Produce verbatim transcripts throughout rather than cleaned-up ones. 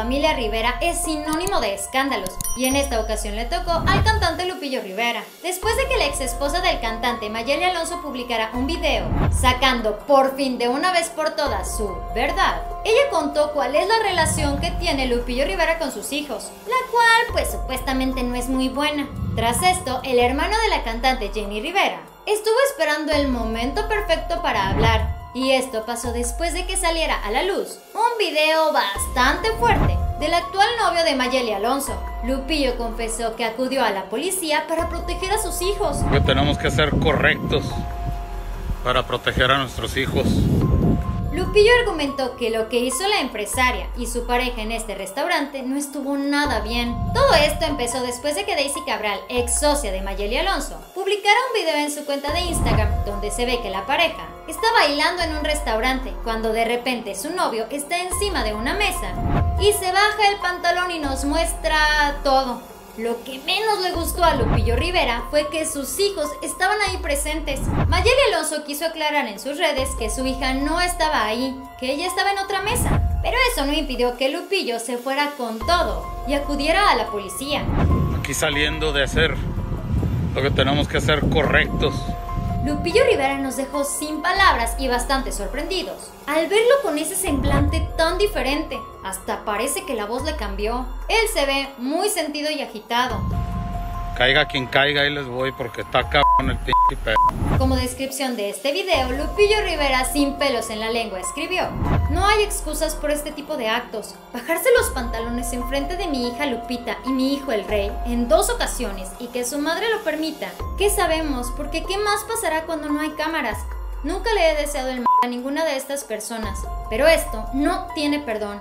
familia Rivera es sinónimo de escándalos, y en esta ocasión le tocó al cantante Lupillo Rivera, después de que la ex esposa del cantante Mayeli Alonso publicara un video sacando por fin de una vez por todas su verdad. Ella contó cuál es la relación que tiene Lupillo Rivera con sus hijos, la cual pues supuestamente no es muy buena. Tras esto, el hermano de la cantante Jenny Rivera estuvo esperando el momento perfecto para hablar. Y esto pasó después de que saliera a la luz un video bastante fuerte del actual novio de Mayeli Alonso. Lupillo confesó que acudió a la policía para proteger a sus hijos. Que tenemos que ser correctos para proteger a nuestros hijos. Lupillo argumentó que lo que hizo la empresaria y su pareja en este restaurante no estuvo nada bien. Todo esto empezó después de que Daisy Cabral, ex socia de Mayeli Alonso, publicara un video en su cuenta de Instagram donde se ve que la pareja está bailando en un restaurante cuando de repente su novio está encima de una mesa y se baja el pantalón y nos muestra todo. Lo que menos le gustó a Lupillo Rivera fue que sus hijos estaban ahí presentes. Mayeli Alonso quiso aclarar en sus redes que su hija no estaba ahí, que ella estaba en otra mesa. Pero eso no impidió que Lupillo se fuera con todo y acudiera a la policía. Aquí saliendo de hacer lo que tenemos que hacer correctos. Lupillo Rivera nos dejó sin palabras y bastante sorprendidos al verlo con ese semblante tan diferente. Hasta parece que la voz le cambió. Él se ve muy sentido y agitado. Caiga quien caiga, ahí les voy porque está cabrón el pinche pedo. Como descripción de este video, Lupillo Rivera sin pelos en la lengua escribió: no hay excusas por este tipo de actos. Bajarse los pantalones en frente de mi hija Lupita y mi hijo el Rey en dos ocasiones y que su madre lo permita. ¿Qué sabemos? Porque ¿qué más pasará cuando no hay cámaras? Nunca le he deseado el m a ninguna de estas personas, pero esto no tiene perdón.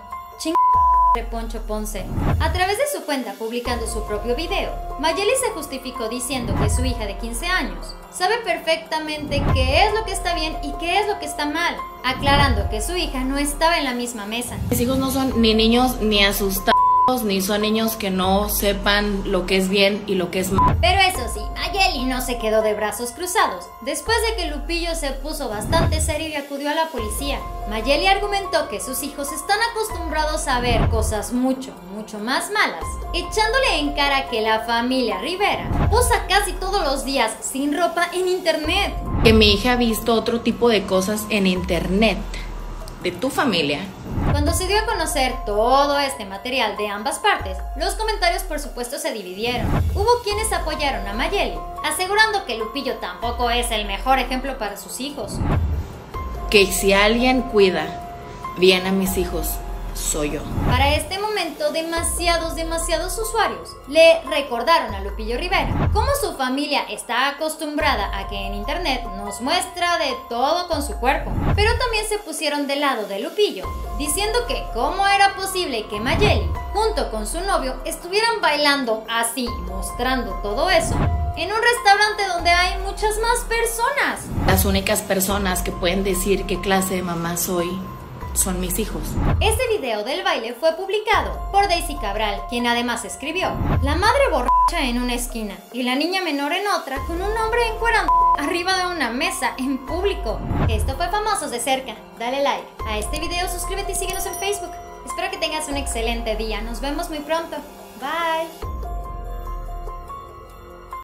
De Poncho Ponce. A través de su cuenta publicando su propio video, Mayeli se justificó diciendo que su hija de quince años sabe perfectamente qué es lo que está bien y qué es lo que está mal, aclarando que su hija no estaba en la misma mesa. Mis hijos no son ni niños ni asustados, ni son niños que no sepan lo que es bien y lo que es mal. Pero eso sí, Mayeli no se quedó de brazos cruzados. Después de que Lupillo se puso bastante serio y acudió a la policía, Mayeli argumentó que sus hijos están acostumbrados a ver cosas mucho, mucho más malas, echándole en cara que la familia Rivera posa casi todos los días sin ropa en internet. Que mi hija ha visto otro tipo de cosas en internet de tu familia. Cuando se dio a conocer todo este material de ambas partes, los comentarios por supuesto se dividieron. Hubo quienes apoyaron a Mayeli, asegurando que Lupillo tampoco es el mejor ejemplo para sus hijos. Que si alguien cuida bien a mis hijos, soy yo. Para este momento, demasiados, demasiados usuarios le recordaron a Lupillo Rivera cómo su familia está acostumbrada a que en internet nos muestra de todo con su cuerpo. Pero también se pusieron del lado de Lupillo, diciendo que cómo era posible que Mayeli, junto con su novio, estuvieran bailando así, mostrando todo eso, en un restaurante donde hay muchas más personas. Las únicas personas que pueden decir qué clase de mamá soy son mis hijos. Este video del baile fue publicado por Daisy Cabral, quien además escribió: la madre borracha en una esquina y la niña menor en otra con un hombre encuerando arriba de una mesa en público. Esto fue Famosos de Cerca. Dale like a este video, suscríbete y síguenos en Facebook. Espero que tengas un excelente día. Nos vemos muy pronto. Bye.